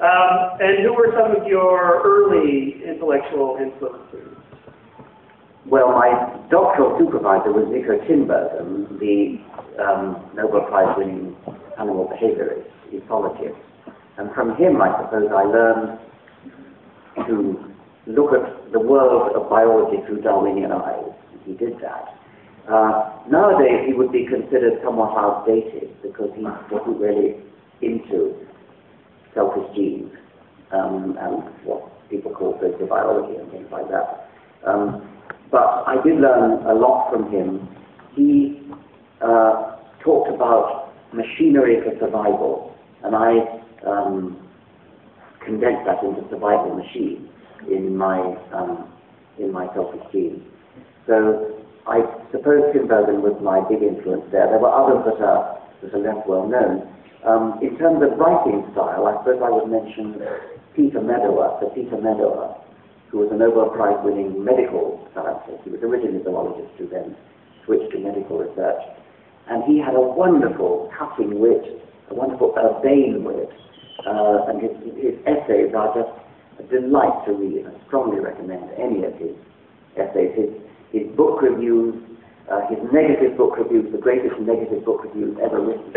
And who were some of your early intellectual influences? Well, my doctoral supervisor was Niko Tinbergen, the Nobel Prize-winning animal behaviorist, ethologist. And from him, I suppose, I learned to look at the world of biology through Darwinian eyes. He did that. Nowadays, he would be considered somewhat outdated because he wasn't really into self-esteem and what people call sociobiology and things like that. But I did learn a lot from him. He talked about machinery for survival, and I condensed that into survival machine in my self-esteem. So I suppose Tinbergen was my big influence there. There were others that are less well known. In terms of writing style, I suppose I would mention Peter Medawar, who was a Nobel Prize-winning medical scientist. He was originally a zoologist who then switched to medical research. And he had a wonderful cutting wit, a wonderful urbane wit, and his essays are just a delight to read. I strongly recommend any of his essays. His book reviews, his negative book reviews, the greatest negative book reviews ever written.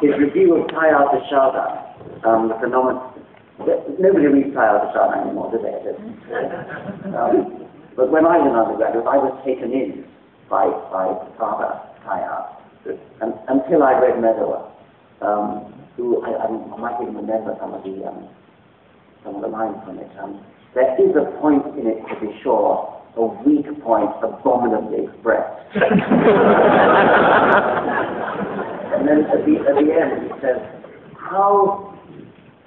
his review of Teilhard de Chardin, the phenomenon. Nobody reads Teilhard de Chardin anymore, do they? But when I was an undergraduate, I was taken in by Father Teilhard, until I read Medawar, who I might even remember some of the lines from it. There is a point in it, to be sure, a weak point abominably expressed. And then at the end, it says, how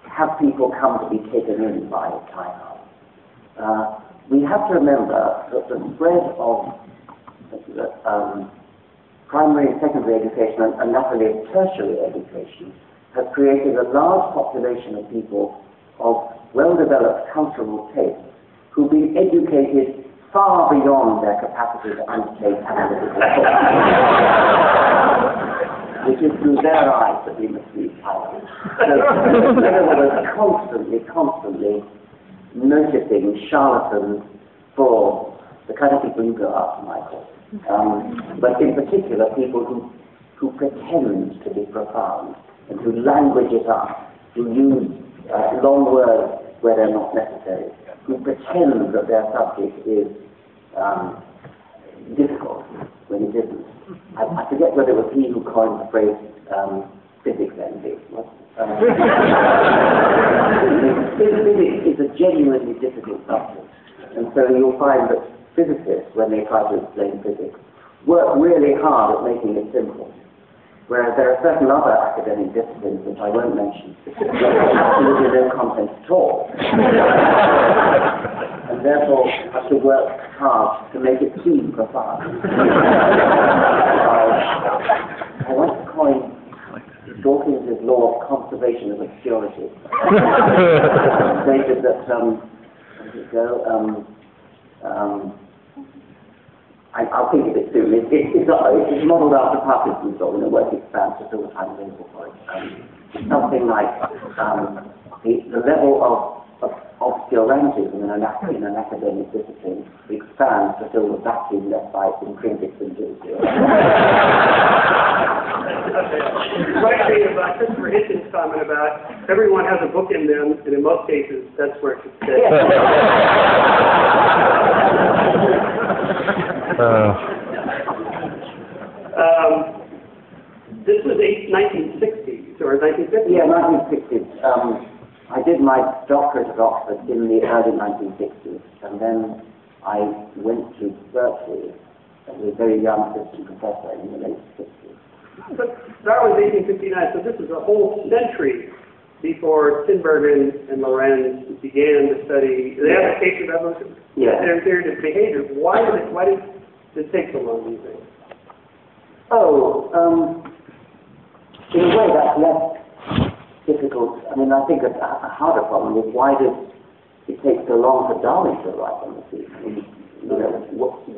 have people come to be taken in by Teilhard? We have to remember that the spread of primary and secondary education and latterly tertiary education has created a large population of people of well-developed cultural tastes who've been educated far beyond their capacity to undertake analytical thought. Which is through their eyes that we must read Teilhard. So Medawar was constantly noticing charlatans for the kind of people you go after, Michael. But in particular, people who pretend to be profound and who language it up, who use long words where they're not necessary, who pretend that their subject is difficult when it isn't. I forget whether it was he who coined the phrase physics envy. Physics is a genuinely difficult subject, and so you'll find that physicists, when they try to explain physics, work really hard at making it simple, whereas there are certain other academic disciplines, which I won't mention, where there's absolutely no content at all. And therefore have to work hard to make it seem profound. I once coined Dawkins' law of conservation of obscurity. Stated that I'll think of it soon. It's modelled after Parkinson's law, and it works expansive all the time available for it. Something like the level of obscurantism in an academic discipline expands to fill the vacuum left by its intrinsic simplicity. I just forget this comment about everyone has a book in them, and in most cases, that's where it should stay. This was 1960s or 1950s? Yeah, 1960s. I did my doctorate at Oxford in the early 1960s, and then I went to Berkeley as a very young Christian professor in the late 60s. So that was 1859, so this is a whole century before Tinbergen and Lorenz began to study the application of evolution their theory of behavior. Why did it take so long, do you think? In a way, that's less difficult. I mean, I think a harder problem is why did it take so long for Darwin to arrive on the scene?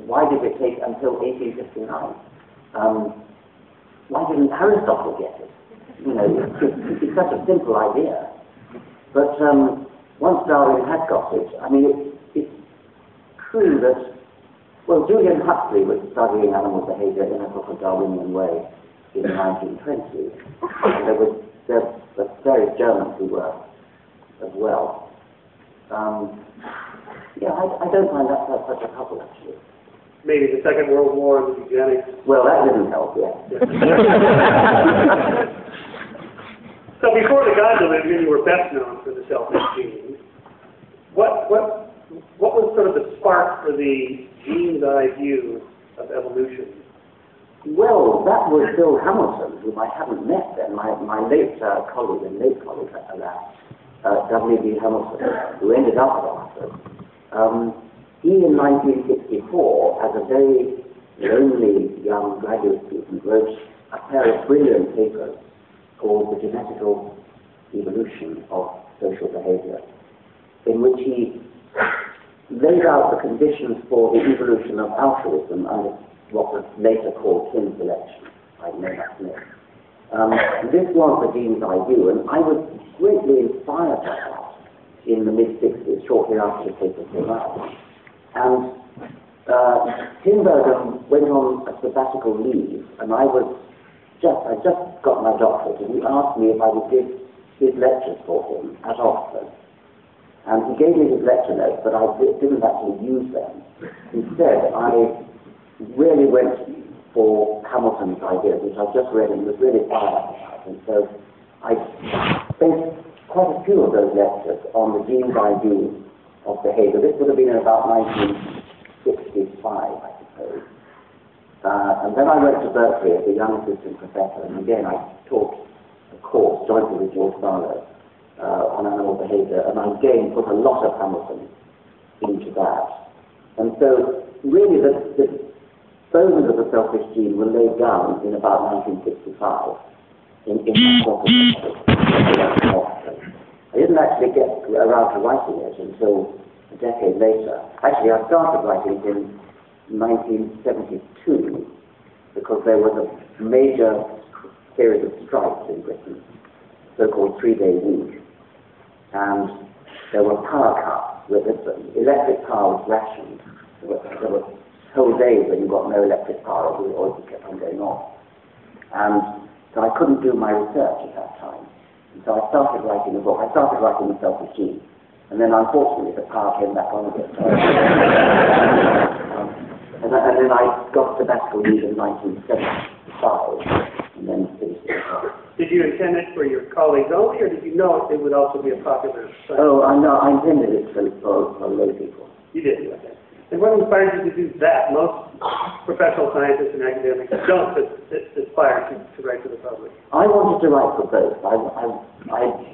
Why did it take until 1859? Why didn't Aristotle get it? you know, it's such a simple idea. But once Darwin had got it, I mean, it's true that, well, Julian Huxley was studying animal behaviour in a proper Darwinian way in the 1920s. There were various Germans who were as well. Yeah, I don't find that such a couple, actually. Maybe the Second World War and the eugenics. Well, that didn't help, yeah. So before the Gondola, you were best known for the selfish gene. What was sort of the spark for the gene's eye view of evolution? Well, that was Bill Hamilton, whom I haven't met then, my late colleague and late colleague at that, W.B. Hamilton, who ended up at Oxford. He, in 1964, as a very lonely young graduate student, wrote a pair of brilliant papers called The Genetical Evolution of Social Behavior, in which he laid out the conditions for the evolution of altruism under what was later called kin selection by Maynard Smith. This was the gene's eye view, and I was greatly inspired by that in the mid-60s, shortly after the paper came out. And Tinbergen went on a sabbatical leave, and I just got my doctorate, and he asked me if I would give his lectures for him at Oxford. And he gave me his lecture notes, but I didn't actually use them. Instead, I really went for Hamilton's ideas, which I've just read and was really fired up about. And so I based quite a few of those lectures on the gene's eye view of behaviour. This would have been in about 1965, I suppose. And then I went to Berkeley as a young assistant professor, and again I taught a course jointly with George Barlow on animal behaviour, and I again put a lot of Hamilton into that. And so really the bones of the selfish gene were laid down in about 1965 in that course. I didn't actually get around to writing it until a decade later. Actually, I started writing it in 1972 because there was a major series of strikes in Britain, so-called three-day week, and there were power cuts. Electric power was rationed. There were whole days when you got no electric power, or it kept on going off. And so I couldn't do my research at that time. So I started writing the book. I started writing The Selfish Gene, and then unfortunately the power came back on again. And then I got sabbatical leave in 1975, and then finished it. Did you intend it for your colleagues only, or did you know it would also be a popular site? Oh, no, I intended it for lay people. You did, okay. And what inspired you to do that? Most professional scientists and academics don't aspire to write for the public. I wanted to write for both. I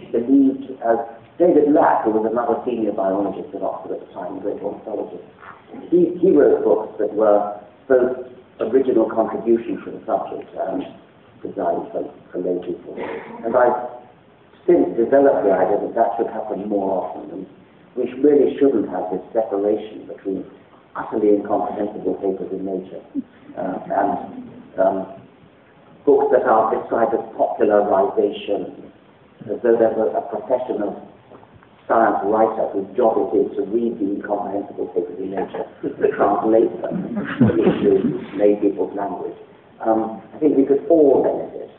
believed, as David Lack, who was another senior biologist at Oxford at the time, a great ornithologist, he wrote books that were both original contributions to the subject and designed for lay people. And I've since developed the idea that that should happen more often. And we really shouldn't have this separation between utterly incomprehensible papers in Nature and books that are described as popularization, as though there's a professional science writer whose job it is to read the incomprehensible papers in Nature and translate them into lay people's language. I think we could all benefit.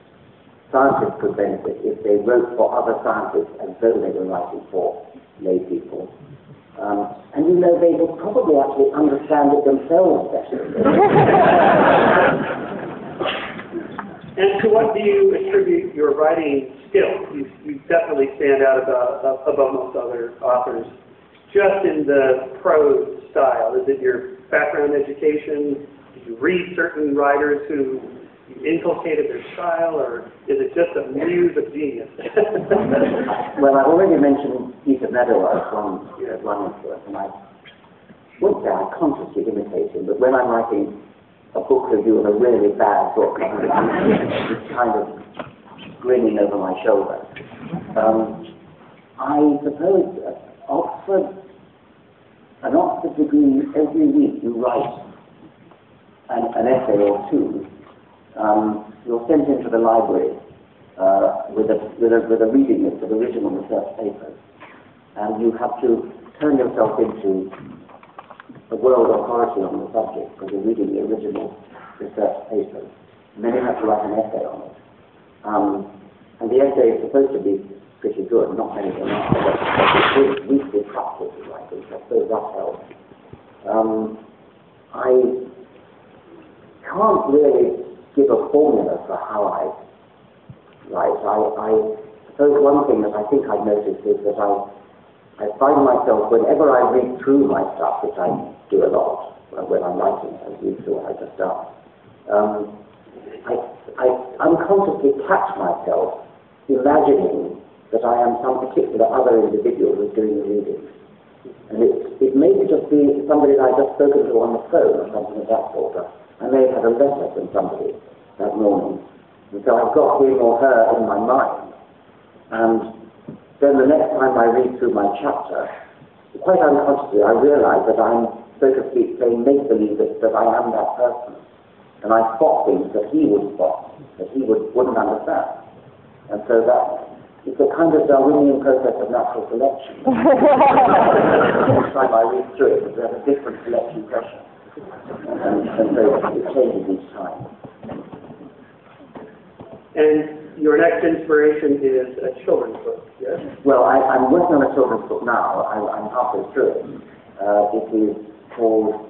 Scientists could benefit if they wrote for other scientists as though they were writing for lay people. And you know, they will probably actually understand it themselves better. And to what do you attribute your writing skills? You definitely stand out above most other authors, just in the prose style. Is it your background education? Do you read certain writers who inculcated their style, or is it just a muse of genius? Well, I've already mentioned Peter Medawar as one influence, and I wouldn't say I consciously imitate him, but when I'm writing a book review of a really bad book, I'm kind of grinning over my shoulder. I suppose an Oxford degree, every week you write an essay or two. You're sent into the library with a reading list of original research papers, and you have to turn yourself into a world authority on the subject because you're reading the original research papers. And then you have to write an essay on it. And the essay is supposed to be pretty good, not many of them are, but it's weekly practice of writing, so that helps. I can't really give a formula for how I write. I suppose one thing that I think I've noticed is that I find myself, whenever I read through my stuff, which I do a lot when I'm writing, I read through what I just done, I unconsciously catch myself imagining that I am some particular other individual who's doing the reading. And it may just be somebody that I just spoken to on the phone or something of that sort. I may have had a letter from somebody that morning. And so I've got him or her in my mind. And then the next time I read through my chapter, quite unconsciously I realise that I'm, so to speak, saying make-believe that I am that person. And I spot things that he would spot, that he wouldn't understand. And so it's a kind of Darwinian process of natural selection. Each time I read through it, there's a different selection pressure. And so it changes each time. And your next inspiration is a children's book, yes? Well, I'm working on a children's book now. I'm halfway through it. It is called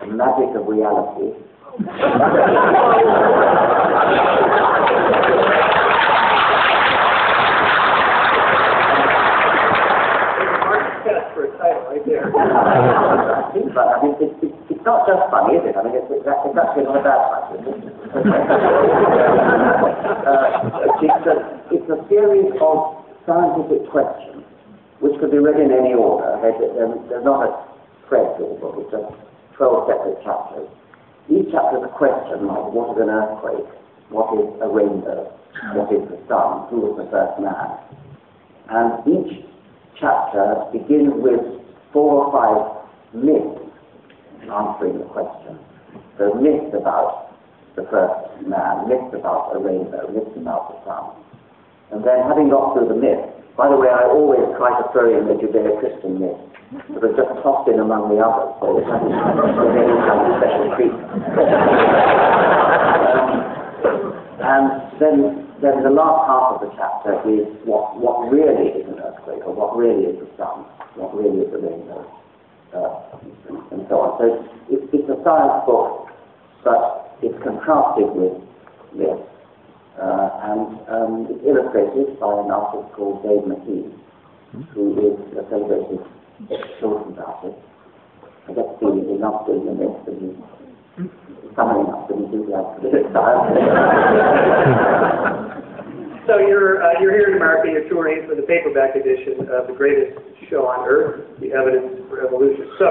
The Magic of Reality. Hard test for a title right there. It's not just funny, is it? I mean, it's actually not a bad title, isn't it? It's a series of scientific questions which could be read in any order. They're not a spread to the book, it's just 12 separate chapters. Each chapter is a question like what is an earthquake, what is a rainbow, what is the sun, who was the first man. And each chapter begins with 4 or 5 myths answering the question. So myths about the first man, myths about a rainbow, myths about the sun. And then having got through the myth, by the way, I always try to throw in the Judeo-Christian myth, but it's just tossed in among the others, so it's not really some special treatment. And then the last half of the chapter is what really is an earthquake, or what really is the sun, what really is the rainbow, and so on. So it's a science book, but it's contrasted with myth, and it's illustrated by an artist called Dave McKean, who is a celebrated children's artist. I guess he's not doing the myth, but he's summoning up the enthusiastic style. So you're here in America, you're touring for the paperback edition of The Greatest Show on Earth, The Evidence for Evolution. So.